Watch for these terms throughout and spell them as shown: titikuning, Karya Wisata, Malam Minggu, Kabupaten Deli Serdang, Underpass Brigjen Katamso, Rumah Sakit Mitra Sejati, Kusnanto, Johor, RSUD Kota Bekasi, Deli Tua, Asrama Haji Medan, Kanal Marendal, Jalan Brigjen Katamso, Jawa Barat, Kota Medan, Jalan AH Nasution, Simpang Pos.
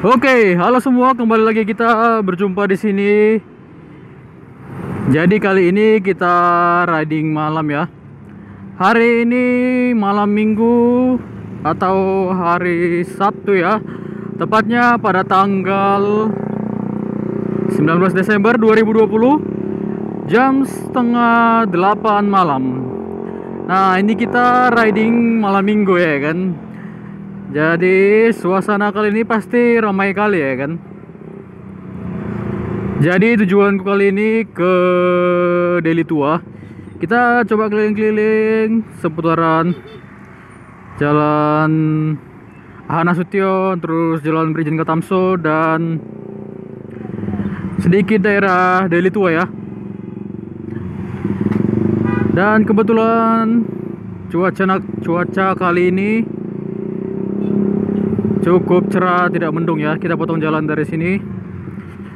Oke, halo semua, kembali lagi kita berjumpa di sini. Jadi kali ini kita riding malam ya. Hari ini malam Minggu atau hari Sabtu ya. Tepatnya pada tanggal 19 Desember 2020 jam 7:30 malam. Nah, ini kita riding malam Minggu ya kan. Jadi suasana kali ini pasti ramai kali ya kan. Jadi tujuanku kali ini ke Deli Tua. Kita coba keliling-keliling seputaran Jalan AH Nasution, terus Jalan Brigjen Katamso, dan sedikit daerah Deli Tua ya. Dan kebetulan cuaca kali ini cukup cerah, tidak mendung ya. Kita potong jalan dari sini,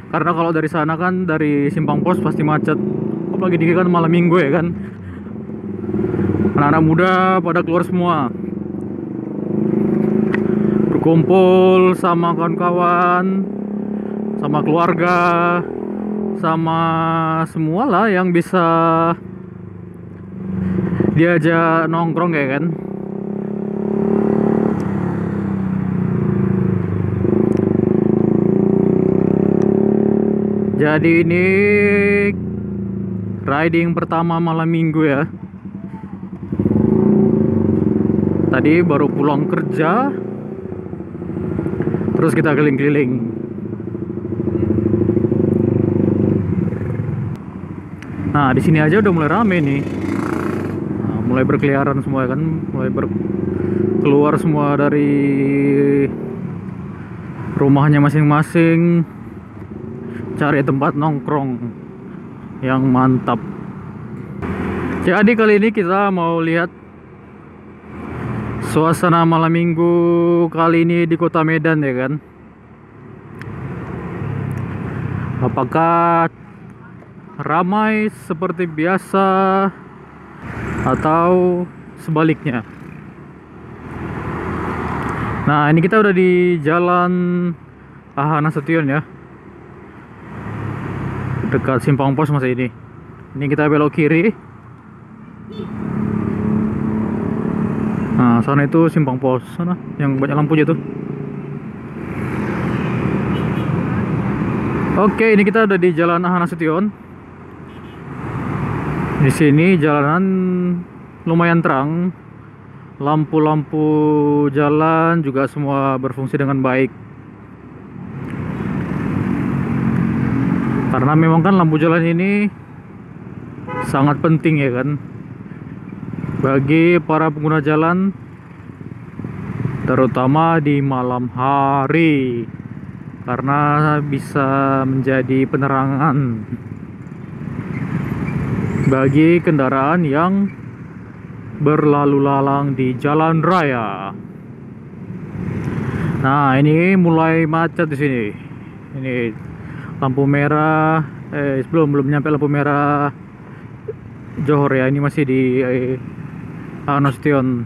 karena kalau dari sana kan, dari Simpang Pos pasti macet. Apalagi ini kan malam Minggu ya kan, anak-anak muda pada keluar semua, berkumpul sama kawan-kawan, sama keluarga, sama semualah yang bisa diajak nongkrong ya kan. Jadi ini riding pertama malam Minggu ya. Tadi baru pulang kerja, terus kita keliling-keliling. Nah, di sini aja udah mulai rame nih. Nah, mulai berkeliaran semua ya kan, mulai keluar semua dari rumahnya masing-masing, cari tempat nongkrong yang mantap. Jadi kali ini kita mau lihat suasana malam Minggu kali ini di Kota Medan ya kan. Apakah ramai seperti biasa atau sebaliknya? Nah, ini kita udah di Jalan AH Nasution ya, dekat Simpang Pos masih ini. Ini kita belok kiri. Nah, sana itu Simpang Pos, sana yang banyak lampunya tuh. Oke, ini kita udah di Jalan AH Nasution. Di sini jalanan lumayan terang. Lampu-lampu jalan juga semua berfungsi dengan baik. Karena memang kan lampu jalan ini sangat penting ya kan, bagi para pengguna jalan, terutama di malam hari, karena bisa menjadi penerangan bagi kendaraan yang berlalu lalang di jalan raya. Nah, ini mulai macet di sini. Ini lampu merah, belum nyampe lampu merah Johor ya, ini masih di AH Nasution.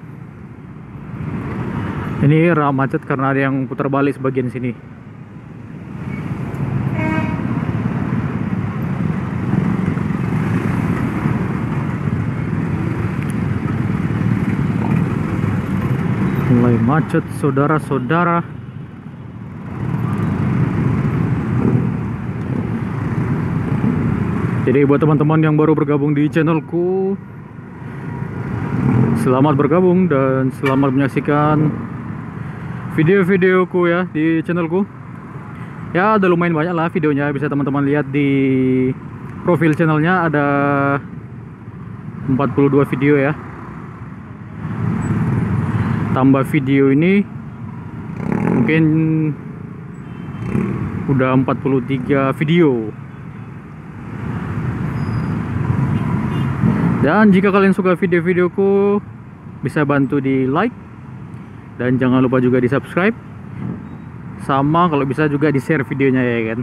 Ini ramai macet karena ada yang putar balik sebagian sini. Mulai macet, saudara-saudara. Jadi buat teman-teman yang baru bergabung di channelku, selamat bergabung dan selamat menyaksikan video-videoku ya di channelku. Ya, udah lumayan banyak lah videonya, bisa teman-teman lihat di profil channelnya, ada 42 video ya. Tambah video ini mungkin udah 43 video. Dan jika kalian suka video-videoku, bisa bantu di like, dan jangan lupa juga di subscribe, sama kalau bisa juga di share videonya ya kan.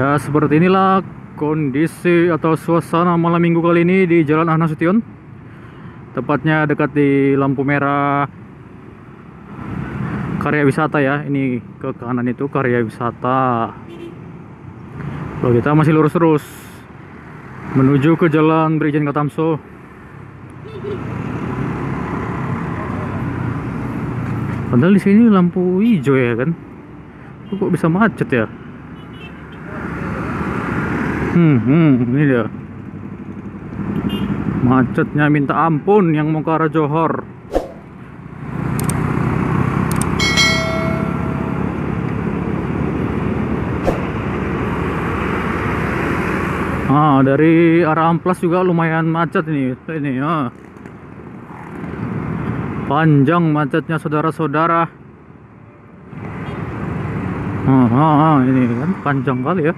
Ya, seperti inilah kondisi atau suasana malam Minggu kali ini di Jalan AH Nasution, tepatnya dekat di lampu merah Karya Wisata ya. Ini ke kanan itu Karya Wisata. Kalau kita masih lurus terus menuju ke Jalan Brigjen Katamso. Padahal di sini lampu hijau ya kan. Kok bisa macet ya? Ini dia. Macetnya minta ampun yang mau ke arah Johor. Nah, dari arah Amplas juga lumayan macet nih. Ini ya. Panjang macetnya saudara-saudara. Ini kan panjang kali ya.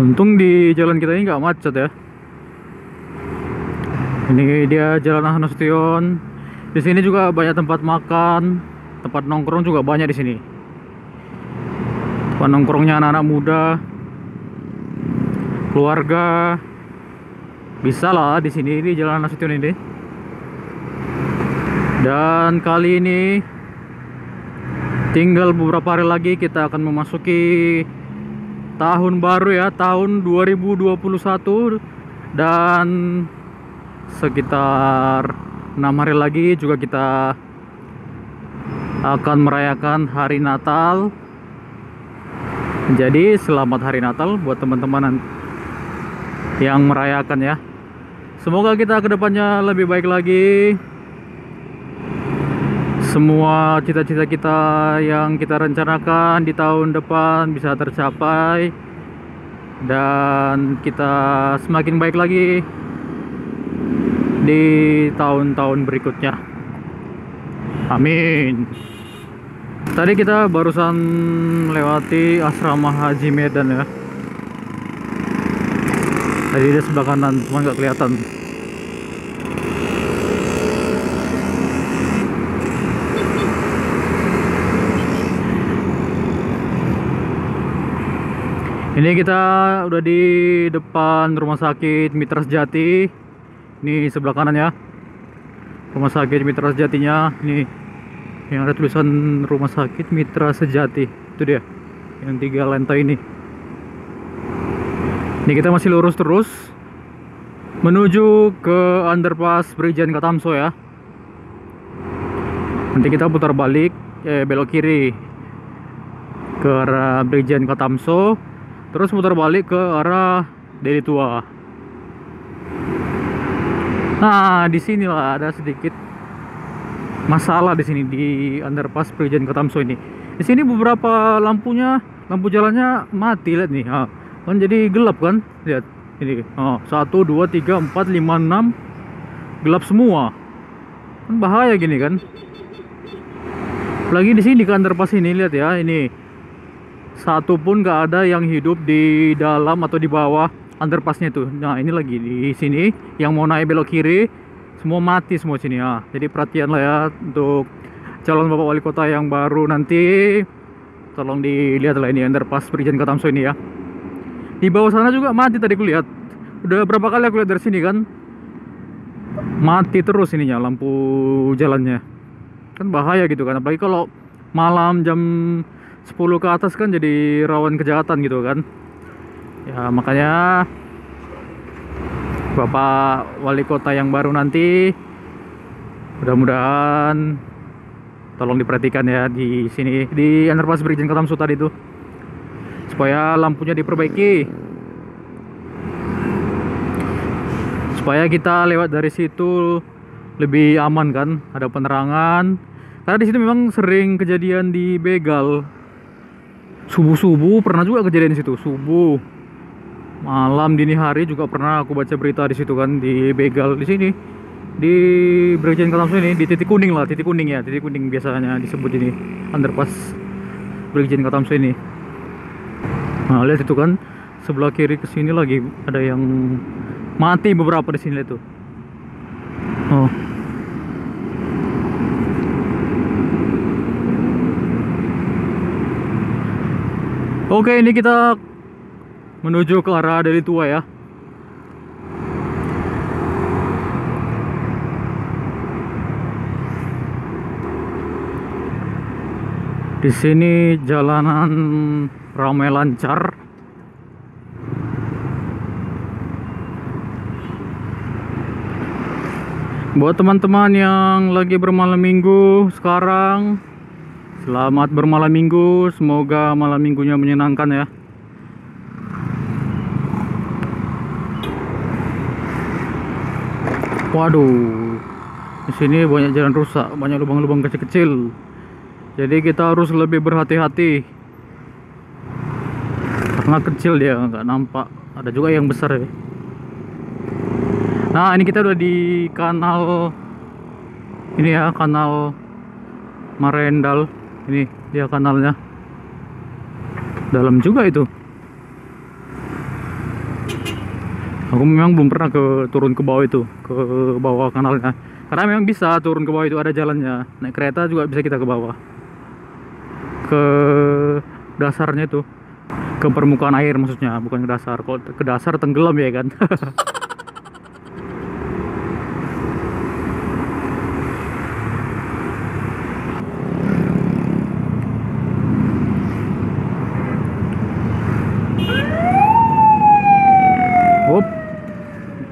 Untung di jalan kita ini nggak macet ya. Ini dia Jalan AH Nasution. Di sini juga banyak tempat makan, tempat nongkrong juga banyak di sini. Tempat nongkrongnya anak-anak muda, keluarga, bisa lah di sini di Jalan AH Nasution ini. Dan kali ini tinggal beberapa hari lagi kita akan memasuki tahun baru ya, tahun 2021, dan sekitar 6 hari lagi juga kita akan merayakan hari Natal. Jadi selamat hari Natal buat teman-teman yang merayakan ya. Semoga kita kedepannya lebih baik lagi. Semua cita-cita kita yang kita rencanakan di tahun depan bisa tercapai, dan kita semakin baik lagi di tahun-tahun berikutnya. Amin. Tadi kita barusan melewati Asrama Haji Medan ya. Tadi di sebelah kanan, cuma nggak kelihatan. Ini kita udah di depan Rumah Sakit Mitra Sejati. Ini sebelah kanan ya. Rumah Sakit Mitra Sejatinya. Ini yang ada tulisan Rumah Sakit Mitra Sejati. Itu dia. Yang 3 lantai ini. Ini kita masih lurus terus menuju ke Underpass Brigjen Katamso ya. Nanti kita putar balik, belok kiri ke arah Brigjen Katamso. Terus putar balik ke arah Deli Tua. Nah, di sinilah ada sedikit masalah di sini di Underpass Brigjen Katamso ini. Di sini beberapa lampu jalannya mati, lihat nih. Nah, kan jadi gelap kan? Lihat ini. Oh, 1 2 3 4 5 6 gelap semua. Kan bahaya gini kan? Lagi di sini ke Underpass ini, lihat ya, ini. Satu pun gak ada yang hidup di dalam atau di bawah underpassnya itu. Nah, ini lagi di sini yang mau naik belok kiri semua mati semua sini ya. Jadi perhatian lah ya untuk calon bapak wali kota yang baru nanti, tolong dilihat lah ini Underpass Brigjen Katamso ini ya. Di bawah sana juga mati, tadi kulihat. Udah berapa kali aku lihat dari sini kan. Mati terus ininya lampu jalannya. Kan bahaya gitu kan, apalagi kalau malam jam 10 ke atas kan jadi rawan kejahatan gitu kan ya. Makanya bapak wali kota yang baru nanti mudah-mudahan tolong diperhatikan ya di sini di Underpass Brigjen Katamso tadi itu, supaya lampunya diperbaiki, supaya kita lewat dari situ lebih aman kan, ada penerangan. Karena di situ memang sering kejadian di begal. Subuh-subuh pernah juga kejadian di situ. Subuh, malam, dini hari juga pernah aku baca berita di situ kan, di begal di sini di Brigjen Katamso ini, di titik kuning lah, titik kuning ya, titik kuning biasanya disebut ini Underpass Brigjen Katamso ini. Nah, lihat itu kan sebelah kiri ke sini lagi ada yang mati beberapa di sini itu. Oh. Oke, ini kita menuju ke arah Deli Tua ya. Di sini jalanan ramai lancar. Buat teman-teman yang lagi bermalam minggu sekarang, selamat bermalam minggu. Semoga malam minggunya menyenangkan ya. Waduh, di sini banyak jalan rusak, banyak lubang-lubang kecil-kecil. Jadi kita harus lebih berhati-hati karena kecil dia nggak nampak. Ada juga yang besar ya. Nah, ini kita udah di kanal ini ya, Kanal Marendal. Ini dia kanalnya, dalam juga itu. Aku memang belum pernah turun ke bawah itu, ke bawah kanalnya, karena memang bisa turun ke bawah itu, ada jalannya. Naik kereta juga bisa kita ke bawah, ke dasarnya itu, ke permukaan air maksudnya, bukan ke dasar. Kalau ke dasar tenggelam ya kan. Hop,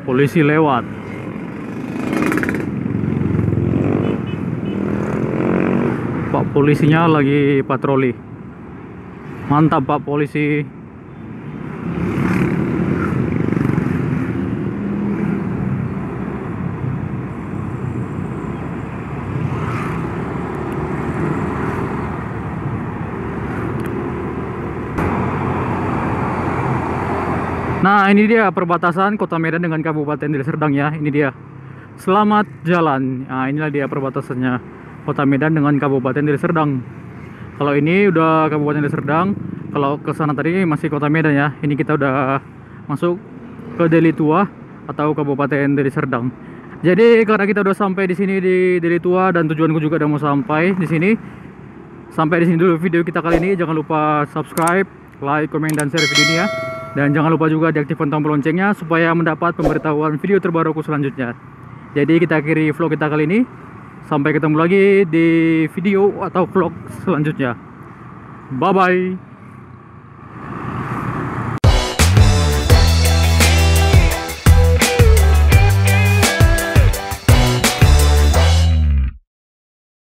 polisi lewat. Pak polisinya lagi patroli. Mantap Pak polisi. Nah, ini dia perbatasan Kota Medan dengan Kabupaten Deli Serdang ya. Ini dia. Selamat jalan. Nah, inilah dia perbatasannya. Kota Medan dengan Kabupaten Deli Serdang. Kalau ini udah Kabupaten Deli Serdang, kalau ke sana tadi masih Kota Medan ya. Ini kita udah masuk ke Deli Tua atau Kabupaten Deli Serdang. Jadi karena kita udah sampai di sini di Deli Tua dan tujuanku juga udah mau sampai di sini. Sampai di sini dulu video kita kali ini. Jangan lupa subscribe, like, komen dan share video ini ya. Dan jangan lupa juga diaktifkan tombol loncengnya supaya mendapat pemberitahuan video terbaruku selanjutnya. Jadi kita akhiri vlog kita kali ini. Sampai ketemu lagi di video atau vlog selanjutnya. Bye-bye.